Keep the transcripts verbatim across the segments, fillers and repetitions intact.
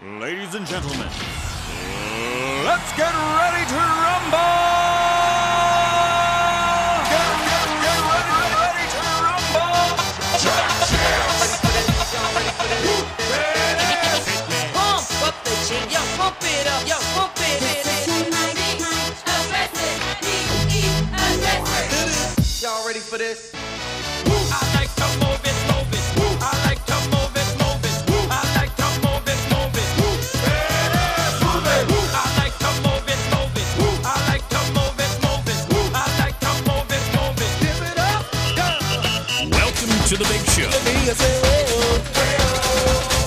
Ladies and gentlemen, let's get ready to rumble! Get, get, get ready, ready to rumble! Pump up the jam, yo, pump it up, yo, pump it in. Y'all ready for this? I like to move it, move it. I like to move it, move it. I like to move it, move it. I like to move it, move it. I like to move it, move it. I like to move it, move it. Give it up, yeah. Welcome to the big show.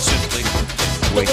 Simply wait.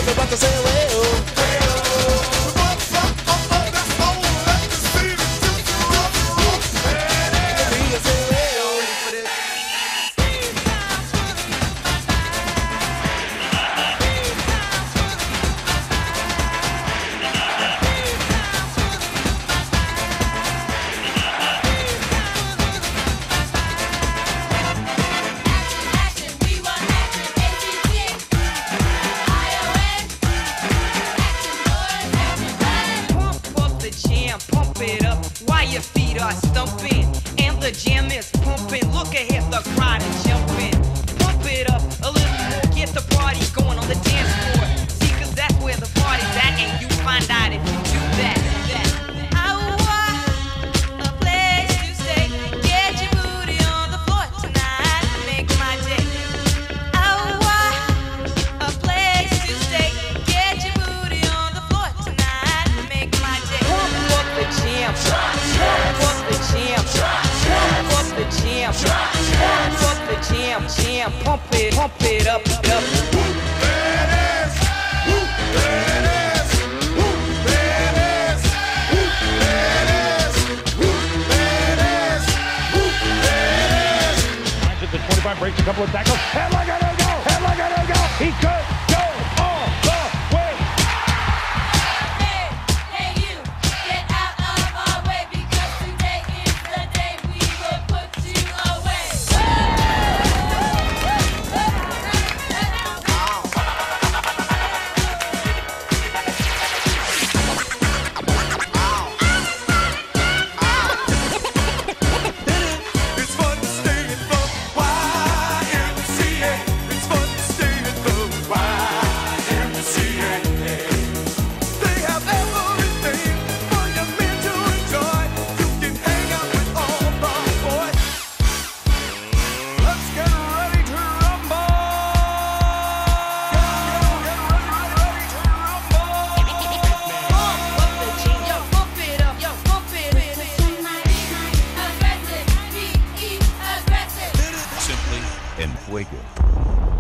And fuego.